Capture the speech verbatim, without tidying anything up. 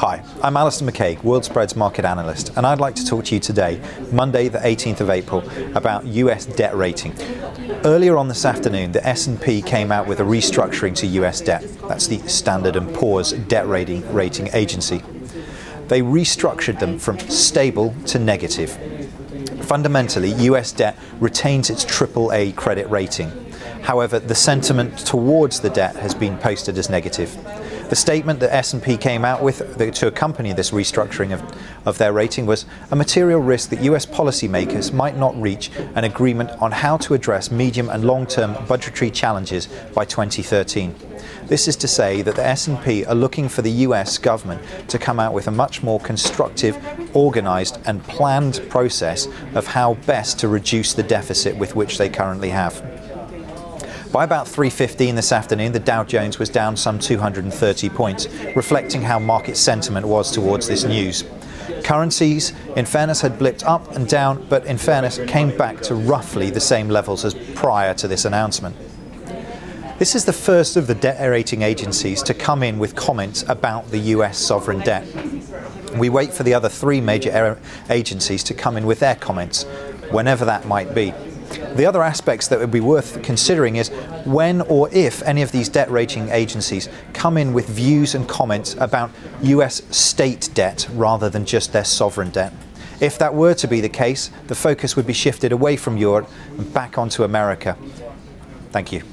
Hi, I'm Alistair McCaig, WorldSpreads market analyst, and I'd like to talk to you today, Monday the eighteenth of April, about U S debt rating. Earlier on this afternoon, the S and P came out with a restructuring to U S debt. That's the Standard and Poor's debt rating, rating agency. They restructured them from stable to negative. Fundamentally, U S debt retains its triple A credit rating. However, the sentiment towards the debt has been posted as negative. The statement that S and P came out with to accompany this restructuring of, of their rating was a material risk that U S policymakers might not reach an agreement on how to address medium and long-term budgetary challenges by twenty thirteen. This is to say that the S and P are looking for the U S government to come out with a much more constructive, organised and planned process of how best to reduce the deficit with which they currently have. By about three fifteen this afternoon, the Dow Jones was down some two hundred thirty points, reflecting how market sentiment was towards this news. Currencies, in fairness, had blipped up and down, but in fairness, came back to roughly the same levels as prior to this announcement. This is the first of the debt rating agencies to come in with comments about the U S sovereign debt. We wait for the other three major agencies to come in with their comments, whenever that might be. The other aspects that would be worth considering is when or if any of these debt rating agencies come in with views and comments about U S state debt rather than just their sovereign debt. If that were to be the case, the focus would be shifted away from Europe and back onto America. Thank you.